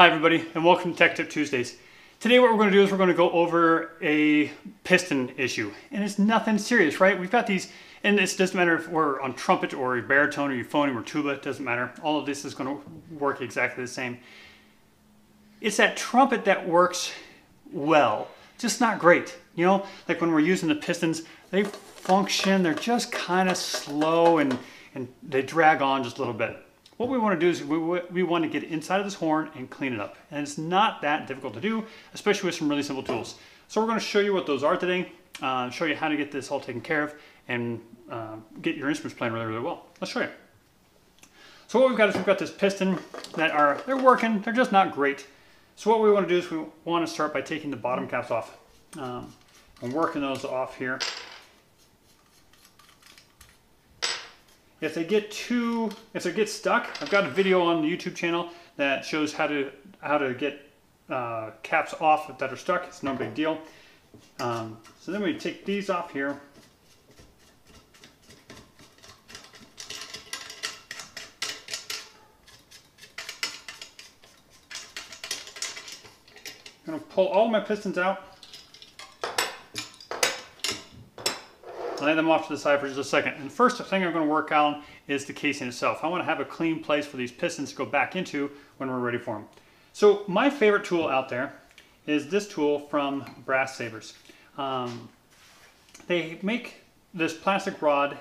Hi everybody, and welcome to Tech Tip Tuesdays. Today what we're going to do is we're going to go over a piston issue. And it's nothing serious, right? We've got these, and it doesn't matter if we're on trumpet or baritone or euphonium or tuba, it doesn't matter. All of this is going to work exactly the same. It's that trumpet that works well, just not great. You know, like when we're using the pistons, they function, they're just kind of slow and they drag on just a little bit. What we want to do is we want to get inside of this horn and clean it up. And it's not that difficult to do, especially with some really simple tools. So we're going to show you what those are today, show you how to get this all taken care of, and get your instruments playing really, really well. Let's show you. So what we've got is we've got this piston that they're working, they're just not great. So what we want to do is we want to start by taking the bottom caps off. I'm working those off here. If they get stuck, I've got a video on the YouTube channel that shows how to get caps off that are stuck. It's no big deal. So then we take these off here. I'm gonna pull all my pistons out. Lay them off to the side for just a second. And the first thing I'm going to work on is the casing itself. I want to have a clean place for these pistons to go back into when we're ready for them. So my favorite tool out there is this tool from Brass Savers. They make this plastic rod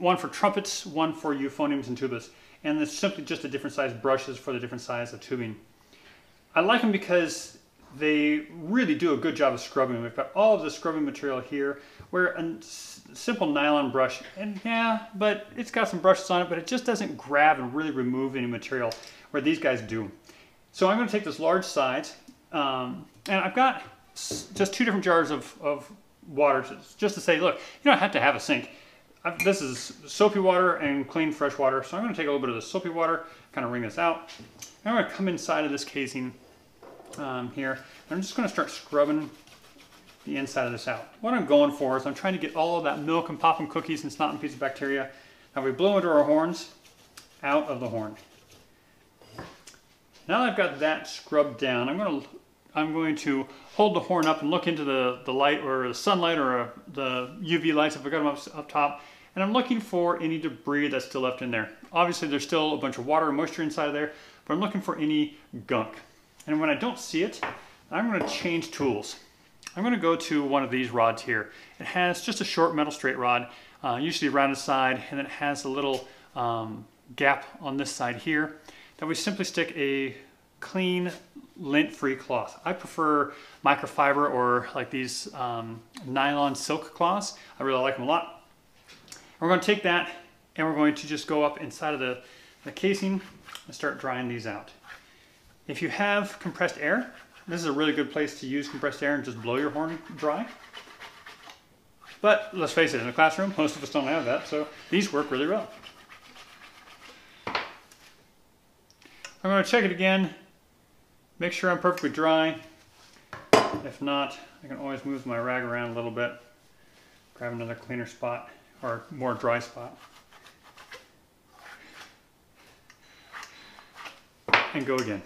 one for trumpets, one for euphoniums and tubas. And it's simply just the different size brushes for the different size of tubing. I like them because they really do a good job of scrubbing. We've got all of the scrubbing material here. We're a simple nylon brush, and yeah, but it's got some brushes on it, but it just doesn't grab and really remove any material where these guys do. So I'm going to take this large size, and I've got just two different jars of water just to say, look, you don't have to have a sink. This is soapy water and clean fresh water, so I'm going to take a little bit of the soapy water, kind of wring this out. And I'm going to come inside of this casing. Here. I'm just going to start scrubbing the inside of this out. What I'm going for is I'm trying to get all of that milk and popping cookies and snot and pieces of bacteria that we blow into our horns out of the horn. Now that I've got that scrubbed down, I'm going to hold the horn up and look into the light or the sunlight or the UV lights if I got them up top, and I'm looking for any debris that's still left in there. Obviously there's still a bunch of water and moisture inside of there, but I'm looking for any gunk. And when I don't see it, I'm going to change tools. I'm going to go to one of these rods here. It has just a short metal straight rod, usually around the side, and it has a little gap on this side here that we simply stick a clean, lint-free cloth. I prefer microfiber or like these nylon silk cloths. I really like them a lot. We're going to take that and we're going to just go up inside of the casing and start drying these out. If you have compressed air, this is a really good place to use compressed air and just blow your horn dry. But let's face it, in a classroom, most of us don't have that, so these work really well. I'm going to check it again, make sure I'm perfectly dry. If not, I can always move my rag around a little bit, grab another cleaner spot or more dry spot, and go again.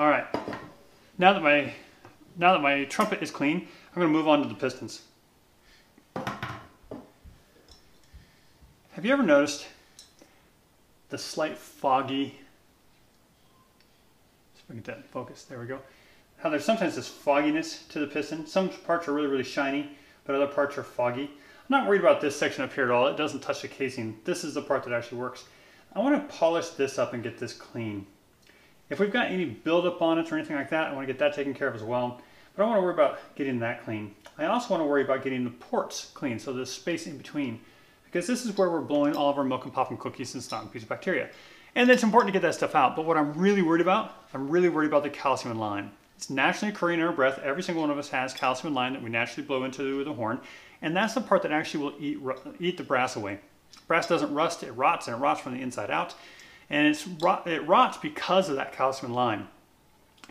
All right, now that my trumpet is clean, I'm going to move on to the pistons. Have you ever noticed the slight foggy, let's get that in focus, there we go, how there's sometimes this fogginess to the piston. Some parts are really, really shiny, but other parts are foggy. I'm not worried about this section up here at all. It doesn't touch the casing. This is the part that actually works. I want to polish this up and get this clean. If we've got any buildup on it or anything like that, I want to get that taken care of as well. But I don't want to worry about getting that clean. I also want to worry about getting the ports clean, so the space in between. Because this is where we're blowing all of our milk and popping cookies and snot and pieces of bacteria. And it's important to get that stuff out. But what I'm really worried about the calcium in line. It's naturally occurring in our breath. Every single one of us has calcium in line that we naturally blow into with a horn. And that's the part that actually will eat the brass away. Brass doesn't rust, it rots, and it rots from the inside out. And it rots because of that calcium in lime.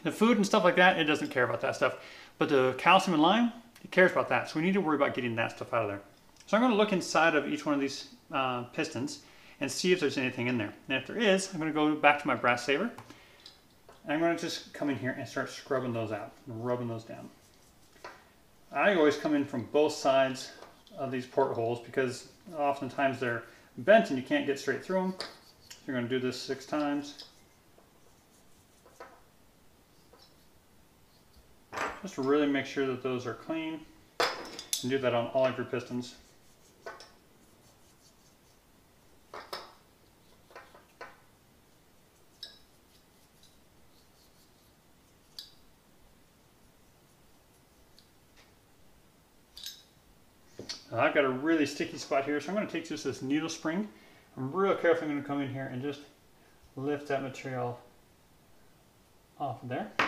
The food and stuff like that, it doesn't care about that stuff. But the calcium in lime, it cares about that. So we need to worry about getting that stuff out of there. So I'm going to look inside of each one of these pistons and see if there's anything in there. And if there is, I'm going to go back to my brass saver. And I'm going to just come in here and start scrubbing those out and rubbing those down. I always come in from both sides of these portholes because oftentimes they're bent and you can't get straight through them. You're going to do this 6 times. Just to really make sure that those are clean. And do that on all of your pistons. Now I've got a really sticky spot here, so I'm going to take just this needle spring. I'm real careful. I'm going to come in here and just lift that material off of there. There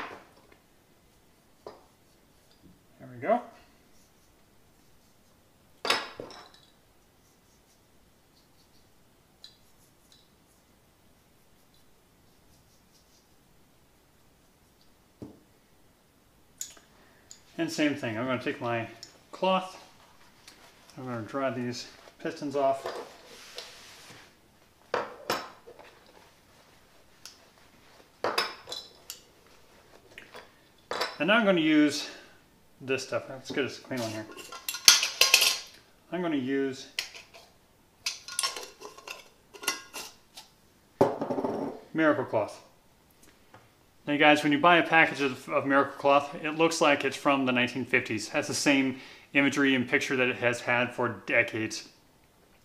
we go. And same thing, I'm going to take my cloth, I'm going to dry these pistons off. And now I'm going to use this stuff. Let's get a clean one here. I'm going to use Miracle Cloth. Now guys, when you buy a package of Miracle Cloth, it looks like it's from the 1950s. It has the same imagery and picture that it has had for decades.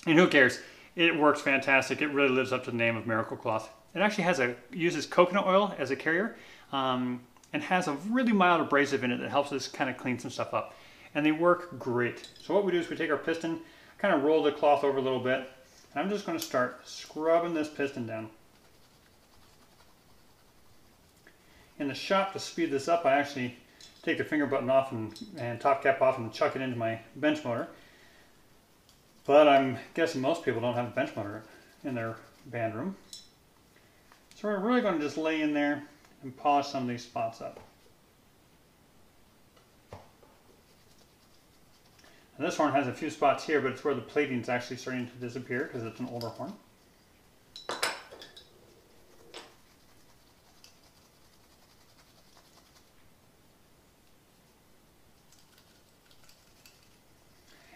And who cares? It works fantastic. It really lives up to the name of Miracle Cloth. It actually has uses coconut oil as a carrier. And has a really mild abrasive in it that helps us kind of clean some stuff up. And they work great. So what we do is we take our piston, kind of roll the cloth over a little bit, and I'm just going to start scrubbing this piston down. In the shop, to speed this up, I actually take the finger button off and top cap off and chuck it into my bench motor. But I'm guessing most people don't have a bench motor in their band room. So we're really going to just lay in there and polish some of these spots up. Now this horn has a few spots here, but it's where the plating is actually starting to disappear because it's an older horn.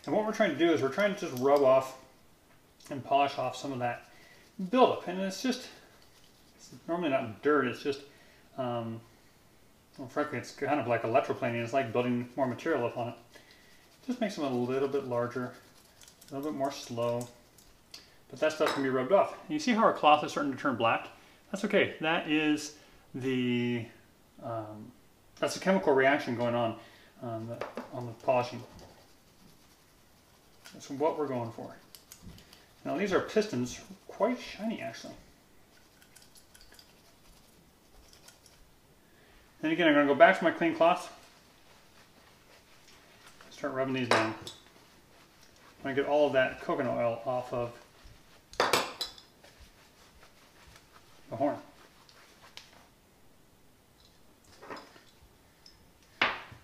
And what we're trying to do is we're trying to just rub off and polish off some of that buildup. And it's normally not dirt, it's just well, frankly, it's kind of like electroplaning. It's like building more material up on it. Just makes them a little bit larger, a little bit more slow. But that stuff can be rubbed off. And you see how our cloth is starting to turn black? That's okay. That is that's a chemical reaction going on the polishing. That's what we're going for. Now these are pistons, quite shiny actually. Then again, I'm going to go back to my clean cloth, start rubbing these down. I'm going to get all of that coconut oil off of the horn.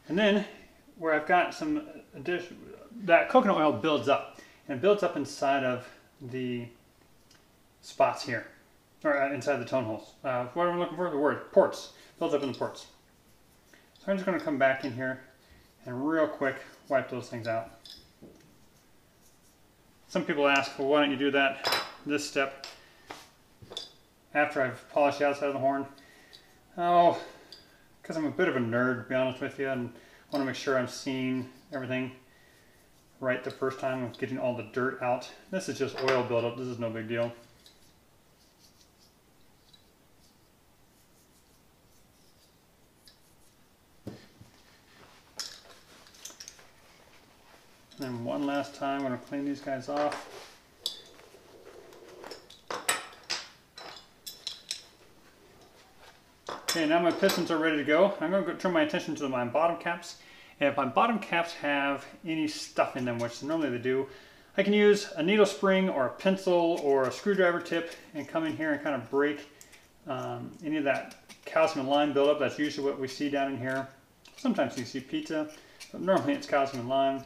And then, where I've got some addition, that coconut oil builds up, and it builds up inside of the spots here, or inside the tone holes. What am I looking for? The word, ports. Builds up in the ports. So I'm just going to come back in here and real quick wipe those things out. Some people ask, well, why don't you do that this step after I've polished the outside of the horn? Oh, because I'm a bit of a nerd, to be honest with you, and I want to make sure I'm seeing everything right the first time, of getting all the dirt out. This is just oil buildup. This is no big deal. And one last time, I'm going to clean these guys off. Okay, now my pistons are ready to go. I'm going to turn my attention to my bottom caps. And if my bottom caps have any stuff in them, which normally they do, I can use a needle spring or a pencil or a screwdriver tip and come in here and kind of break any of that calcium and lime buildup. That's usually what we see down in here. Sometimes you see pizza, but normally it's calcium and lime.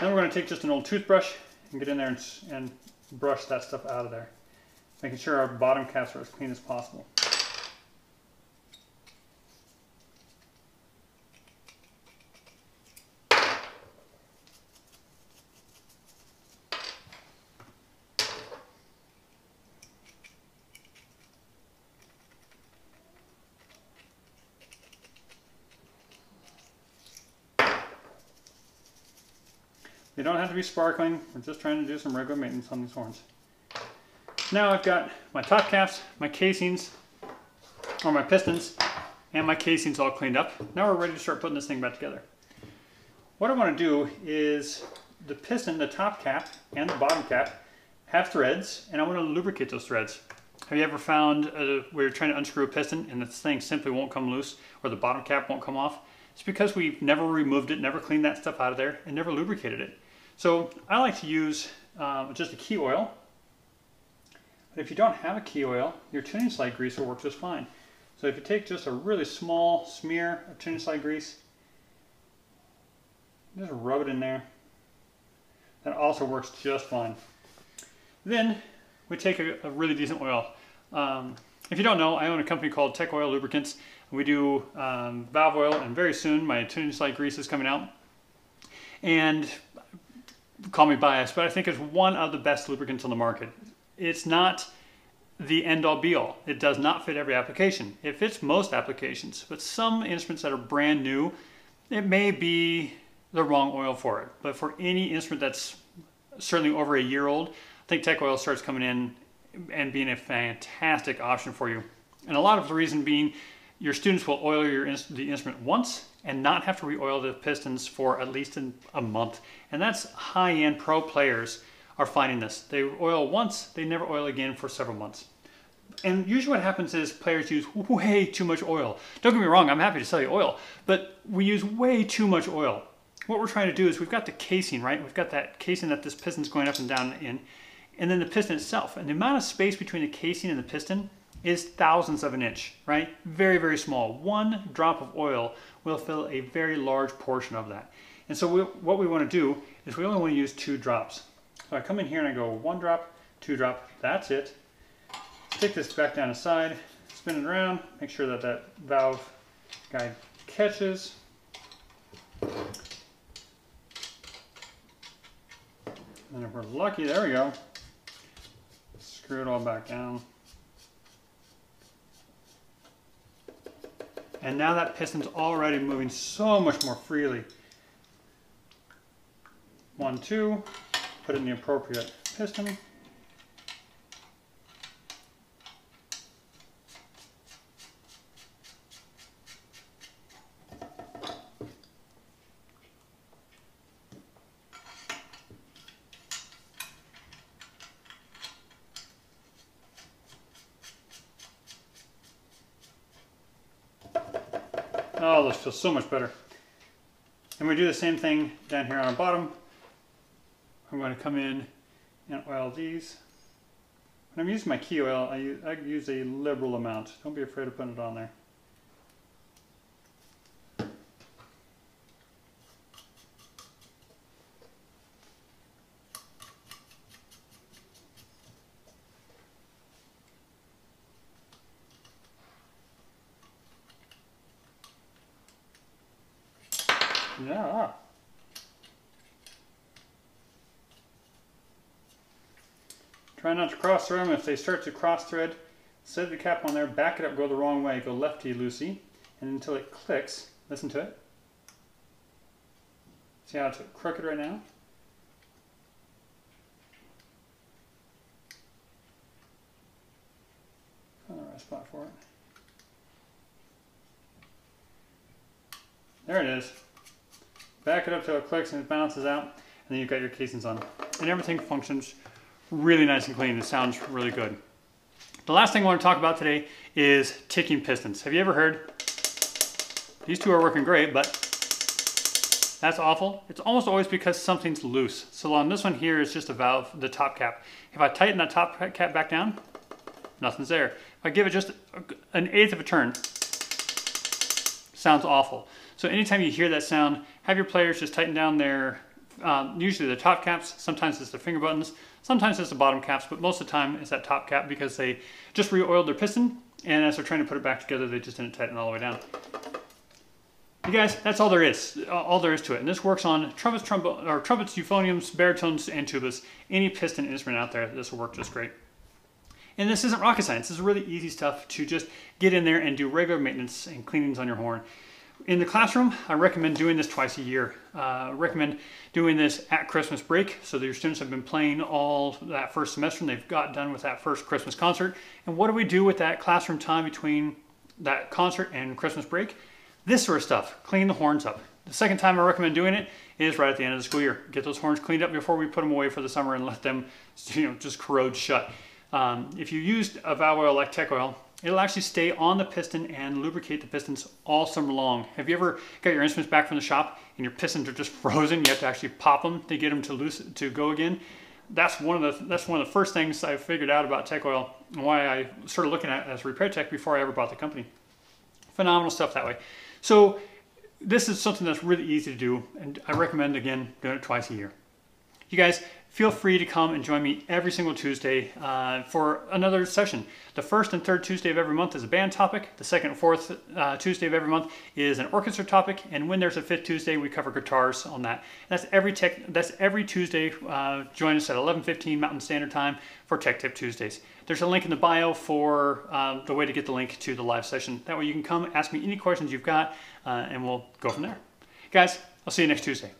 Then we're going to take just an old toothbrush and get in there and brush that stuff out of there, making sure our bottom caps are as clean as possible. They don't have to be sparkling, we're just trying to do some regular maintenance on these horns. Now I've got my top caps, my casings, or my pistons, and my casings all cleaned up. Now we're ready to start putting this thing back together. What I want to do is the piston, the top cap, and the bottom cap have threads, and I want to lubricate those threads. Have you ever found where you're trying to unscrew a piston and this thing simply won't come loose, or the bottom cap won't come off? It's because we've never removed it, never cleaned that stuff out of there, and never lubricated it. So I like to use just a key oil, but if you don't have a key oil, your tuning slide grease will work just fine. So if you take just a really small smear of tuning slide grease, just rub it in there. That also works just fine. Then we take a really decent oil. If you don't know, I own a company called Tech Oil Lubricants. We do valve oil, and very soon my tuning slide grease is coming out. And call me biased, but I think it's one of the best lubricants on the market. It's not the end-all be-all. It does not fit every application. It fits most applications, but some instruments that are brand new, it may be the wrong oil for it. But for any instrument that's certainly over a year old, I think Tech Oil starts coming in and being a fantastic option for you. And a lot of the reason being, your students will oil the instrument once and not have to re-oil the pistons for at least a month. And that's high-end pro players are finding this. They oil once, they never oil again for several months. And usually what happens is players use way too much oil. Don't get me wrong, I'm happy to sell you oil, but we use way too much oil. What we're trying to do is we've got the casing, right? We've got that casing that this piston's going up and down in, and then the piston itself. And the amount of space between the casing and the piston is thousandths of an inch, right? Very, very small. One drop of oil will fill a very large portion of that. And so what we want to do is we only want to use 2 drops. So I come in here and I go 1 drop, 2 drop, that's it. Stick this back down the side, spin it around, make sure that that valve guide catches. And if we're lucky, there we go. Screw it all back down. And now that piston's already moving so much more freely. 1, 2, put in the appropriate piston. Oh, this feels so much better. And we do the same thing down here on our bottom. I'm going to come in and oil these. When I'm using my key oil, I use a liberal amount. Don't be afraid of putting it on there. Yeah. Try not to cross thread them. If they start to cross thread, set the cap on there, back it up, go the wrong way, go lefty loosey, and until it clicks, listen to it. See how it's crooked right now? Find the right spot for it. There it is. Back it up till it clicks and it balances out, and then you've got your casings on. And everything functions really nice and clean. It sounds really good. The last thing I want to talk about today is ticking pistons. Have you ever heard, these two are working great, but that's awful? It's almost always because something's loose. So on this one here is just a valve, the top cap. If I tighten that top cap back down, nothing's there. If I give it just an eighth of a turn, sounds awful. So anytime you hear that sound, have your players just tighten down their, usually the top caps, sometimes it's the finger buttons, sometimes it's the bottom caps, but most of the time it's that top cap because they just re-oiled their piston, and as they're trying to put it back together, they just didn't tighten all the way down. You guys, that's all there is to it. And this works on trumpets, trumpets, euphoniums, baritones, and tubas. Any piston instrument out there, this will work just great. And this isn't rocket science. This is really easy stuff to just get in there and do regular maintenance and cleanings on your horn. In the classroom, I recommend doing this twice a year. I recommend doing this at Christmas break, so that your students have been playing all that first semester and they've got done with that first Christmas concert. And what do we do with that classroom time between that concert and Christmas break? This sort of stuff, clean the horns up. The second time I recommend doing it is right at the end of the school year. Get those horns cleaned up before we put them away for the summer and let them, you know, just corrode shut. If you used a valve oil like Tech Oil, it'll actually stay on the piston and lubricate the pistons all summer long. Have you ever got your instruments back from the shop and your pistons are just frozen? You have to actually pop them to get them to loosen, to go again. That's one of the first things I figured out about Tech Oil and why I started looking at it as repair tech before I ever bought the company. Phenomenal stuff that way. So this is something that's really easy to do, and I recommend again doing it twice a year. You guys, feel free to come and join me every single Tuesday for another session. The first and third Tuesday of every month is a band topic. The second and fourth Tuesday of every month is an orchestra topic. And when there's a fifth Tuesday, we cover guitars on that. That's every Tuesday. Join us at 11:15 Mountain Standard Time for Tech Tip Tuesdays. There's a link in the bio for the way to get the link to the live session. That way you can come, ask me any questions you've got, and we'll go from there. Guys, I'll see you next Tuesday.